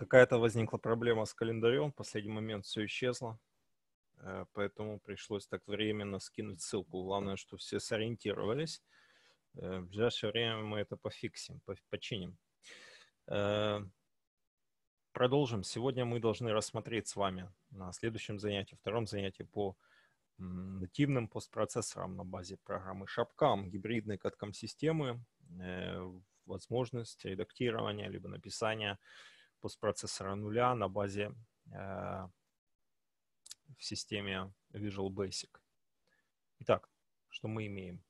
Какая-то возникла проблема с календарем, в последний момент все исчезло, поэтому пришлось так временно скинуть ссылку. Главное, что все сориентировались. В ближайшее время мы это пофиксим, починим. Продолжим. Сегодня мы должны рассмотреть с вами на следующем занятии, втором занятии по нативным постпроцессорам на базе программы SharpCAM, гибридной каткам-системы, возможность редактирования либо написания постпроцессора нуля на базе в системе Visual Basic. Итак, что мы имеем?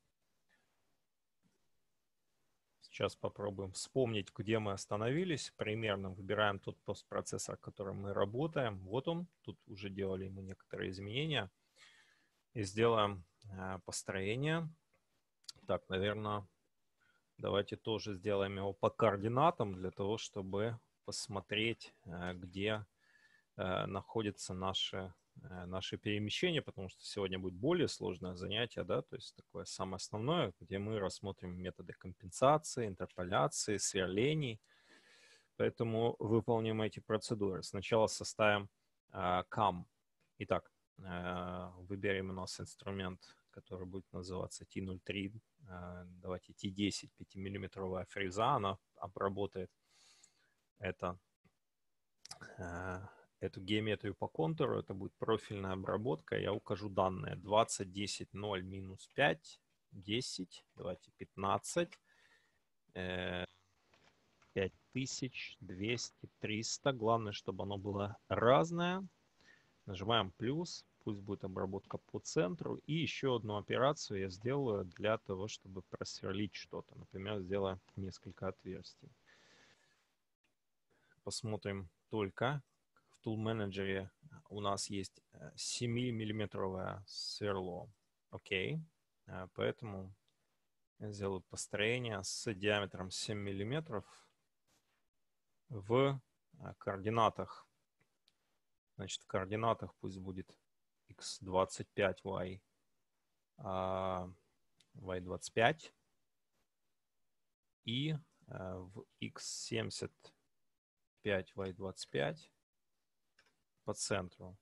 Сейчас попробуем вспомнить, где мы остановились. Примерно выбираем тот постпроцессор, которым мы работаем. Вот он. Тут уже делали ему некоторые изменения. И сделаем построение. Так, наверное, давайте тоже сделаем его по координатам, для того, чтобы посмотреть, где находятся наши перемещения, потому что сегодня будет более сложное занятие, да, то есть такое самое основное, где мы рассмотрим методы компенсации, интерполяции, сверлений. Поэтому выполним эти процедуры. Сначала составим CAM. Итак, выберем у нас инструмент, который будет называться T03. Давайте T10, 5-миллиметровая фреза, она обработает эту геометрию по контуру, это будет профильная обработка. Я укажу данные 20, 10, 0, минус 5, 10, давайте 15, 5000, 200, 300. Главное, чтобы оно было разное. Нажимаем плюс, пусть будет обработка по центру. И еще одну операцию я сделаю для того, чтобы просверлить что-то. Например, сделаю несколько отверстий. Посмотрим только. В Tool Manager у нас есть 7-миллиметровое сверло. Окей. Поэтому я сделаю построение с диаметром 7 миллиметров в координатах. Значит, в координатах пусть будет x25, y25 и в x75, y25 по центру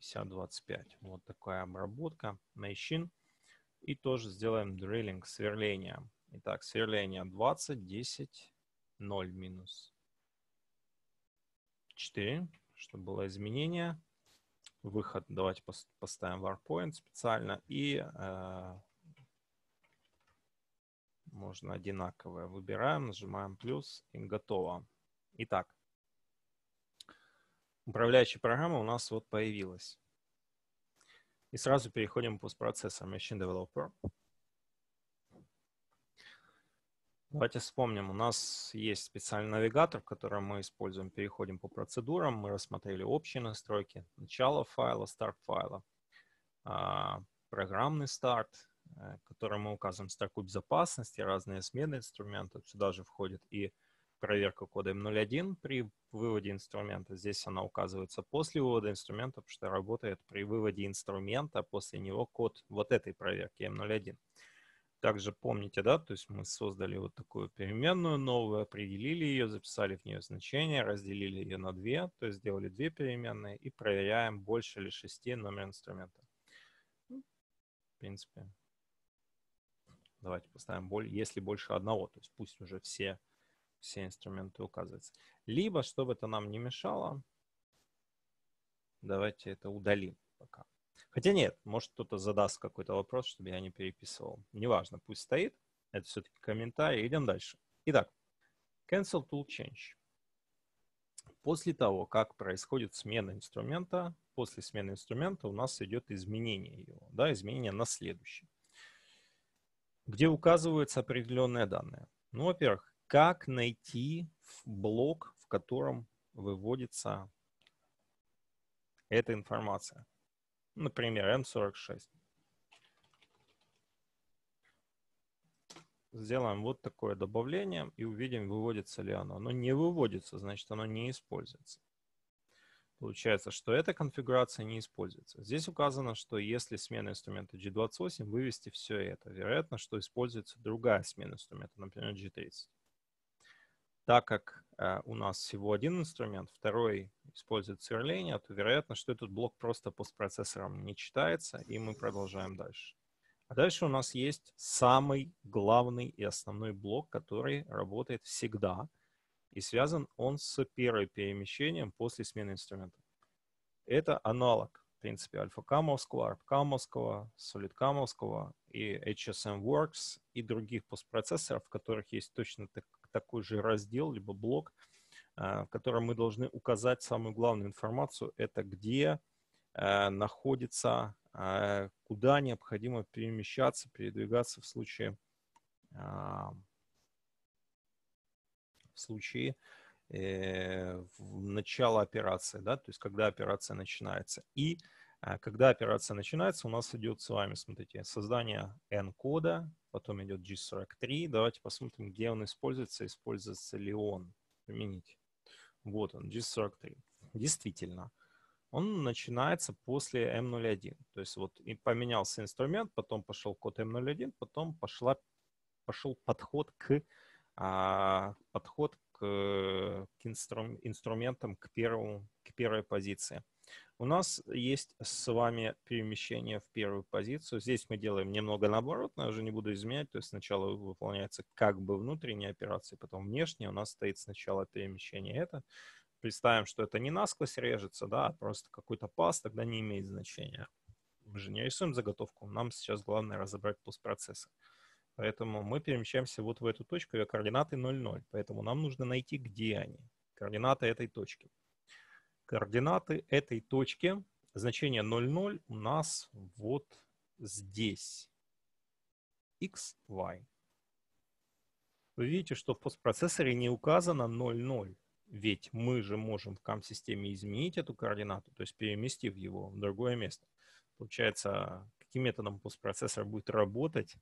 50-25. Вот такая обработка. Machine. И тоже сделаем drilling, сверление. Итак, сверление 20, 10, 0, минус 4, чтобы было изменение. Выход давайте поставим warpoint специально. И можно одинаковое. Выбираем, нажимаем плюс и готово. Итак, управляющая программа у нас вот появилась. И сразу переходим к постпроцессорам Machine Developer. Давайте вспомним, у нас есть специальный навигатор, который мы используем. Переходим по процедурам. Мы рассмотрели общие настройки. Начало файла, старт файла. Программный старт, который мы указываем строку безопасности, разные смены инструментов. Сюда же входит и проверка кода М01 при выводе инструмента. Здесь она указывается после вывода инструмента, потому что работает при выводе инструмента, а после него код вот этой проверки М01. Также помните, да, то есть мы создали вот такую переменную новую, определили ее, записали в нее значение, разделили ее на две, то есть сделали две переменные и проверяем больше или 6 номер инструмента. В принципе, давайте поставим, если больше одного, то есть пусть уже все инструменты указываются. Либо, чтобы это нам не мешало, давайте это удалим пока. Хотя нет, может кто-то задаст какой-то вопрос, чтобы я не переписывал. Неважно, пусть стоит. Это все-таки комментарий. Идем дальше. Итак, Cancel Tool Change. После того, как происходит смена инструмента, после смены инструмента у нас идет изменение его, да, изменение на следующее, где указываются определенные данные. Ну, во-первых, как найти блок, в котором выводится эта информация. Например, М46. Сделаем вот такое добавление и увидим, выводится ли оно. Оно не выводится, значит, оно не используется. Получается, что эта конфигурация не используется. Здесь указано, что если смена инструмента G28, вывести все это. Вероятно, что используется другая смена инструмента, например, G30. так как у нас всего один инструмент, второй использует сверление, то вероятно, что этот блок просто постпроцессором не читается, и мы продолжаем дальше. А дальше у нас есть самый главный и основной блок, который работает всегда, и связан он с первым перемещением после смены инструмента. Это аналог, в принципе, альфа-камовского, арп-камовского, солид-камовского и HSM Works и других постпроцессоров, в которых есть точно такой же раздел, либо блок, в котором мы должны указать самую главную информацию, это где находится, куда необходимо перемещаться, передвигаться в случае начала операции, да, то есть когда операция начинается. И когда операция начинается, у нас идет с вами, смотрите, создание N-кода, потом идет G43. Давайте посмотрим, где он используется, используется ли он. Применить. Вот он, G43. Действительно, он начинается после M01. То есть вот и поменялся инструмент, потом пошел код M01, потом пошел подход к инструментам, к первой позиции. У нас есть с вами перемещение в первую позицию. Здесь мы делаем немного наоборот, но я уже не буду изменять. То есть сначала выполняется как бы внутренняя операция, потом внешняя. У нас стоит сначала перемещение это. Представим, что это не насквозь режется, да, а просто какой-то паз, тогда не имеет значения. Мы же не рисуем заготовку, нам сейчас главное разобрать постпроцессы. Поэтому мы перемещаемся вот в эту точку, ее координаты 0,0. Поэтому нам нужно найти, где они. Координаты этой точки. Координаты этой точки, значение 0,0 у нас вот здесь. X, Y. Вы видите, что в постпроцессоре не указано 0,0. Ведь мы же можем в CAM-системе изменить эту координату, то есть переместив его в другое место. Получается, каким методом постпроцессор будет работать,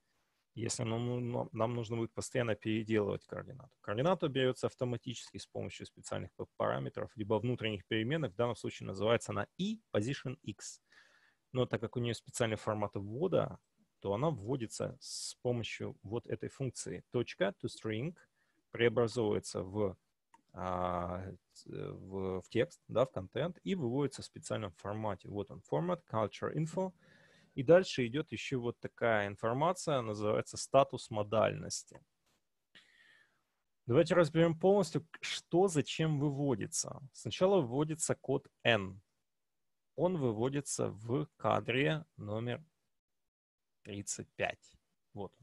если нам нужно будет постоянно переделывать координату. Координата берется автоматически с помощью специальных параметров, либо внутренних переменных, в данном случае называется она i position x. Но так как у нее специальный формат ввода, то она вводится с помощью вот этой функции. Точка toString преобразовывается в текст, да, в контент, и выводится в специальном формате. Вот он, format, culture, info. И дальше идет еще вот такая информация, называется статус модальности. Давайте разберем полностью, что зачем выводится. Сначала выводится код N. Он выводится в кадре номер 35. Вот.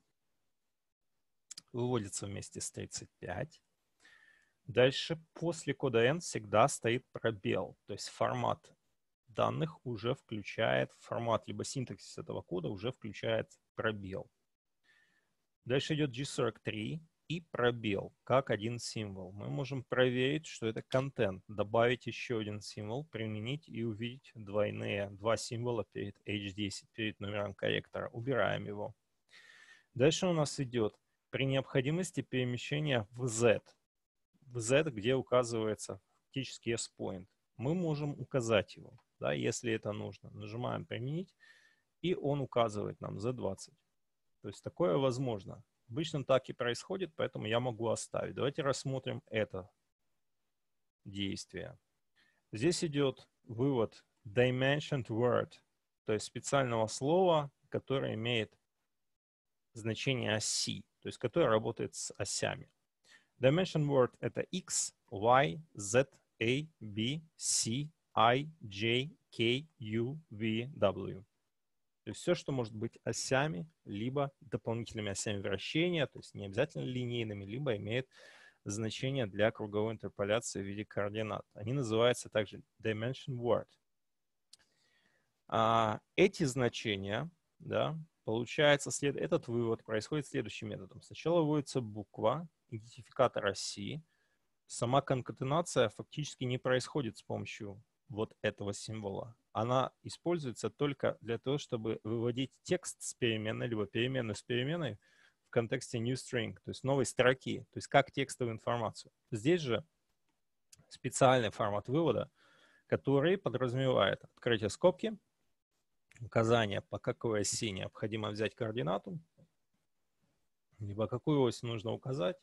Выводится вместе с 35. Дальше после кода N всегда стоит пробел, то есть формат данных уже включает формат, либо синтаксис этого кода уже включает пробел. Дальше идет G43 и пробел, как один символ. Мы можем проверить, что это контент, добавить еще один символ, применить и увидеть два символа перед H10, перед номером корректора. Убираем его. Дальше у нас идет при необходимости перемещения в Z, где указывается фактически S-point. Мы можем указать его, да, если это нужно. Нажимаем «Применить», и он указывает нам Z20. То есть такое возможно. Обычно так и происходит, поэтому я могу оставить. Давайте рассмотрим это действие. Здесь идет вывод dimensioned word, то есть специального слова, которое имеет значение оси, то есть которое работает с осями. Dimensioned word — это X, Y, Z, A, B, C, I, J, K, U, V, W. То есть все, что может быть осями, либо дополнительными осями вращения, то есть не обязательно линейными, либо имеет значение для круговой интерполяции в виде координат. Они называются также dimension word. Эти значения, да, получается, этот вывод происходит следующим методом. Сначала выводится буква, идентификатор оси. Сама конкатенация фактически не происходит с помощью вот этого символа. Она используется только для того, чтобы выводить текст с переменной, либо переменную с переменной в контексте new string, то есть новой строки, то есть как текстовую информацию. Здесь же специальный формат вывода, который подразумевает открытие скобки, указание, по какой оси необходимо взять координату, либо какую ось нужно указать.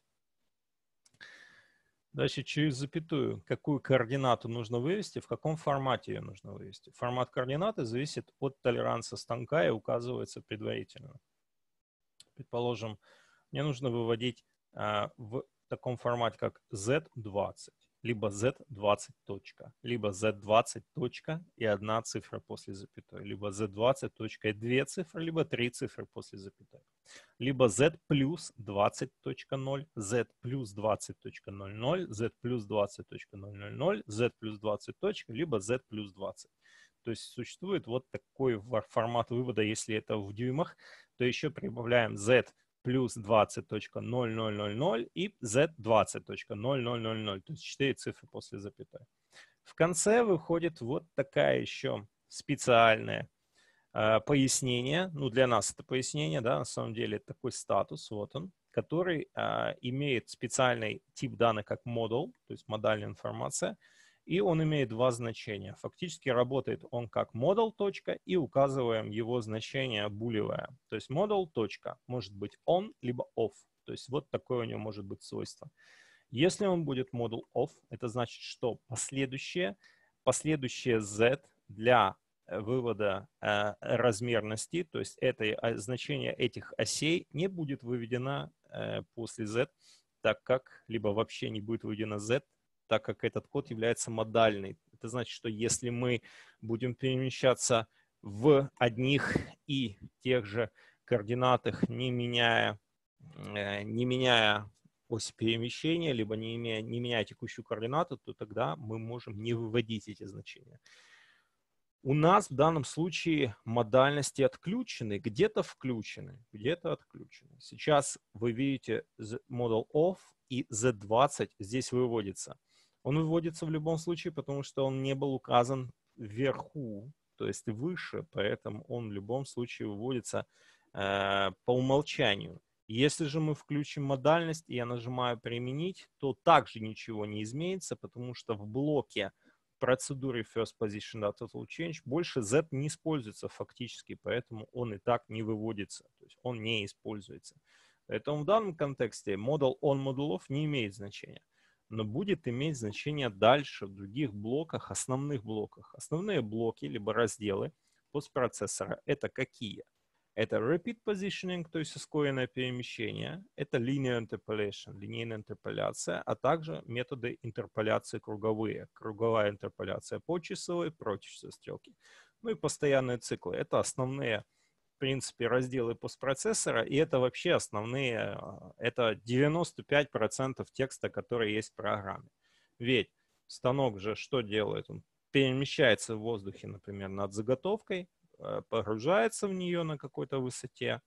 Дальше через запятую, какую координату нужно вывести, в каком формате ее нужно вывести. Формат координаты зависит от толеранса станка и указывается предварительно. Предположим, мне нужно выводить в таком формате, как Z20, либо Z20 точка, либо Z20 точка и одна цифра после запятой, либо Z20 точка и две цифры, либо три цифры после запятой, либо Z плюс 20.0, Z плюс 20.00, Z плюс 20.000, Z плюс 20 точка, либо Z плюс 20. То есть существует вот такой формат вывода, если это в дюймах, то еще прибавляем Z плюс 20.0000 и Z20.0000, то есть 4 цифры после запятой. В конце выходит вот такая еще специальное пояснение, ну для нас это пояснение, да, на самом деле такой статус, вот он, который имеет специальный тип данных как model, то есть модальная информация, и он имеет два значения. Фактически работает он как model. И указываем его значение булевое. То есть model. Может быть on, либо off. То есть вот такое у него может быть свойство. Если он будет model off, это значит, что последующее z для вывода размерности, то есть значение этих осей не будет выведено после z, так как, либо вообще не будет выведено z, так как этот код является модальный. Это значит, что если мы будем перемещаться в одних и тех же координатах, не меняя ось перемещения, либо не меняя текущую координату, то тогда мы можем не выводить эти значения. У нас в данном случае модальности отключены, где-то включены, где-то отключены. Сейчас вы видите model of и Z20 здесь выводится. Он выводится в любом случае, потому что он не был указан вверху, то есть выше, поэтому он в любом случае выводится по умолчанию. Если же мы включим модальность, и я нажимаю «Применить», то также ничего не изменится, потому что в блоке процедуры First Position Total Change больше Z не используется фактически, поэтому он и так не выводится, то есть он не используется. Поэтому в данном контексте model on, model off не имеет значения. Но будет иметь значение дальше в других блоках, основных блоках. Основные блоки, либо разделы постпроцессора — это какие? Это repeat positioning, то есть ускоренное перемещение, это linear interpolation, линейная интерполяция, а также методы интерполяции круговые, круговая интерполяция по часовой, против часовой стрелки. Ну и постоянные циклы — это основные, в принципе, разделы постпроцессора, и это вообще основные, это 95% текста, который есть в программе. Ведь станок же что делает? Он перемещается в воздухе, например, над заготовкой, погружается в нее на какой-то высоте,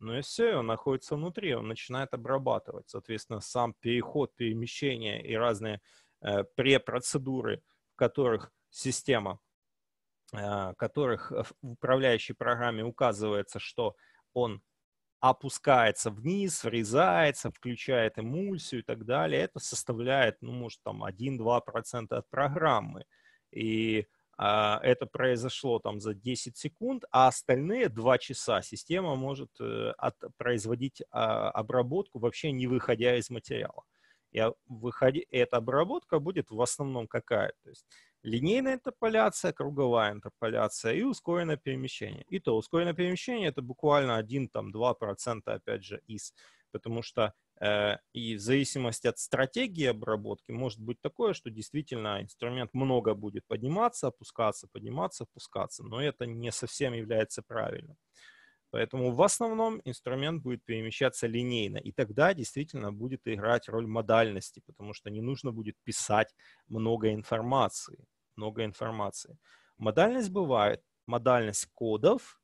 ну и все, он находится внутри, он начинает обрабатывать. Соответственно, сам переход, перемещение и разные препроцедуры, в которых система, в управляющей программе указывается, что он опускается вниз, врезается, включает эмульсию и так далее, это составляет, ну, может, там 1-2% от программы. И это произошло там за 10 секунд, а остальные 2 часа система может производить обработку, вообще не выходя из материала. Эта обработка будет в основном какая? То есть линейная интерполяция, круговая интерполяция и ускоренное перемещение. И то ускоренное перемещение — это буквально 1-2% опять же из, потому что и в зависимости от стратегии обработки может быть такое, что действительно инструмент много будет подниматься, опускаться, но это не совсем является правильным. Поэтому в основном инструмент будет перемещаться линейно, и тогда действительно будет играть роль модальности, потому что не нужно будет писать много информации. Модальность бывает, модальность кодов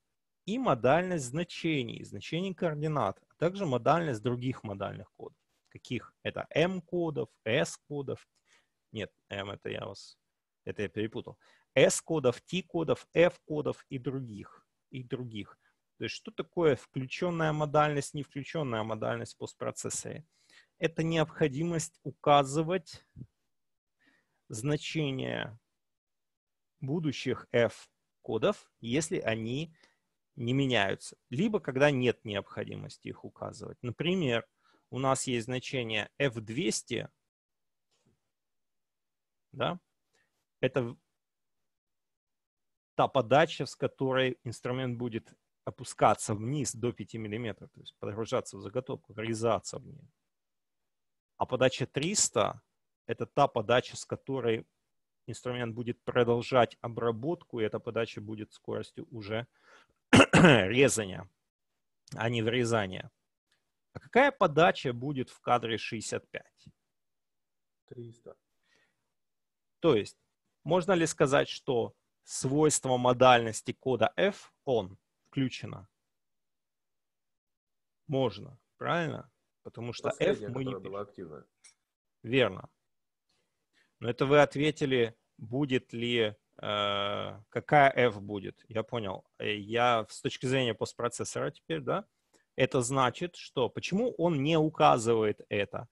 и модальность значений, координат, а также модальность других модальных кодов. Каких? Это M-кодов, S-кодов, нет, M это я перепутал, S-кодов, T-кодов, F-кодов и других, То есть что такое включенная модальность, не включенная модальность в постпроцессоре? Это необходимость указывать значения будущих F-кодов, если они не меняются, либо когда нет необходимости их указывать. Например, у нас есть значение F200 да, это та подача, с которой инструмент будет опускаться вниз до 5 мм, то есть погружаться в заготовку, врезаться в нее. А подача 300 – это та подача, с которой инструмент будет продолжать обработку, и эта подача будет скоростью уже резания, а не врезания. А какая подача будет в кадре 65? 300. То есть можно ли сказать, что свойство модальности кода F он включено? Можно, правильно? Потому что F мы не пишем. Верно. Но это вы ответили, будет ли, какая F будет. Я понял. Я с точки зрения постпроцессора теперь, да? Это значит, что почему он не указывает это?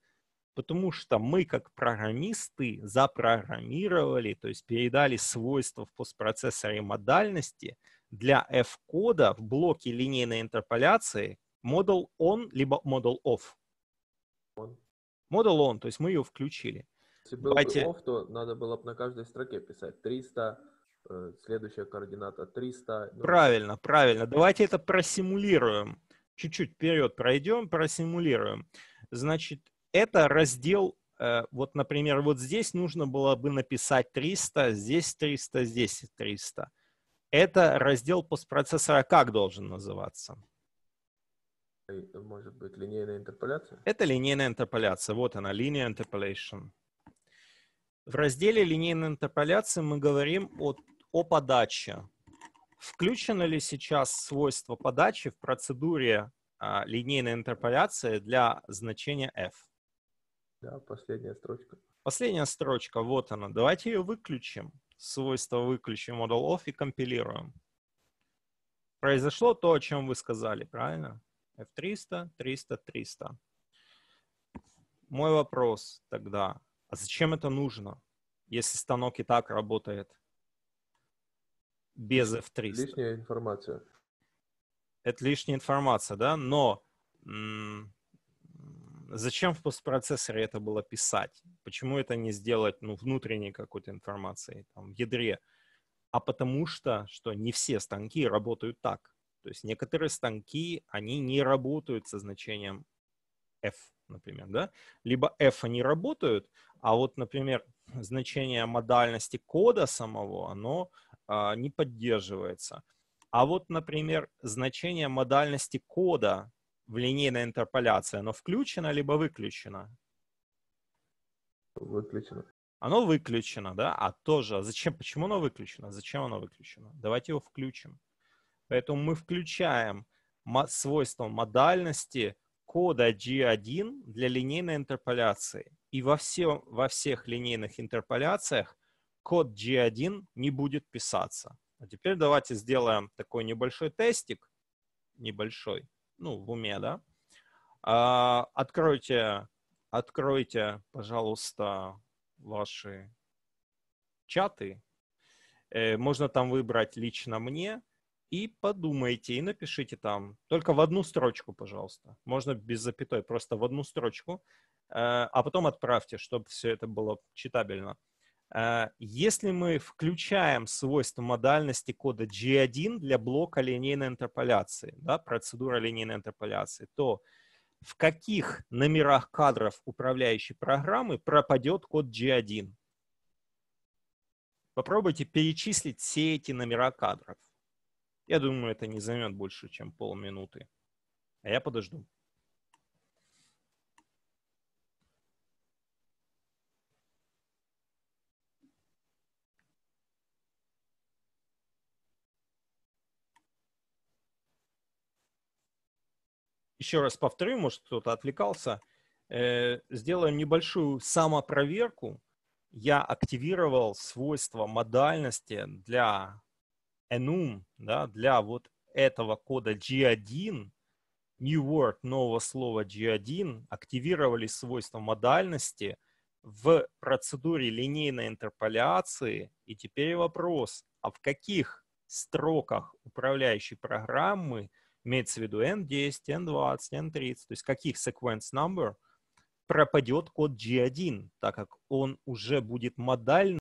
Потому что мы, как программисты, запрограммировали, то есть передали свойства в постпроцессоре модальности для F-кода в блоке линейной интерполяции model on либо model off. Model on, то есть мы ее включили. Если был off, то надо было бы на каждой строке писать 300, следующая координата 300. Правильно, правильно. Давайте это просимулируем. Чуть-чуть вперед пройдем, просимулируем. Значит, это раздел, вот, например, вот здесь нужно было бы написать 300, здесь 300, здесь 300. Это раздел постпроцессора как должен называться? Может быть, линейная интерполяция? Это линейная интерполяция. Вот она, linear interpolation. В разделе линейной интерполяции мы говорим о подаче. Включено ли сейчас свойство подачи в процедуре линейной интерполяции для значения F? Да, последняя строчка. Последняя строчка, вот она. Давайте ее выключим. Свойство выключим, model off, и компилируем. Произошло то, о чем вы сказали, правильно? F300, 300, 300. Мой вопрос тогда, а зачем это нужно, если станок и так работает без F300? Лишняя информация. Это лишняя информация, да? Но зачем в постпроцессоре это было писать? Почему это не сделать, ну, внутренней какой-то информацией, там, в ядре? А потому что не все станки работают так. То есть некоторые станки, они не работают со значением F, например, да? Либо F они работают, а вот, например, значение модальности кода самого, оно не поддерживается. А вот, например, значение модальности кода в линейной интерполяции, оно включено либо выключено? Выключено. Оно выключено, да? А тоже, зачем, почему оно выключено? Зачем оно выключено? Давайте его включим. Поэтому мы включаем свойство модальности кода G1 для линейной интерполяции. И во всех линейных интерполяциях код G1 не будет писаться. А теперь давайте сделаем такой небольшой тестик. Небольшой. Ну, в уме, да? Откройте, пожалуйста, ваши чаты. Можно там выбрать лично мне. И подумайте, и напишите там. Только в одну строчку, пожалуйста. Можно без запятой, просто в одну строчку. А потом отправьте, чтобы все это было читабельно. Если мы включаем свойство модальности кода G1 для блока линейной интерполяции, да, процедура линейной интерполяции, то в каких номерах кадров управляющей программы пропадет код G1? Попробуйте перечислить все эти номера кадров. Я думаю, это не займет больше, чем полминуты. А я подожду. Еще раз повторю, может, кто-то отвлекался. Сделаю небольшую самопроверку. Я активировал свойство модальности для enum, да, для вот этого кода G1, new word, нового слова G1, активировали свойство модальности в процедуре линейной интерполяции. И теперь вопрос, а в каких строках управляющей программы, имеется в виду N10, N20, N30, то есть каких sequence number, пропадет код G1, так как он уже будет модальным.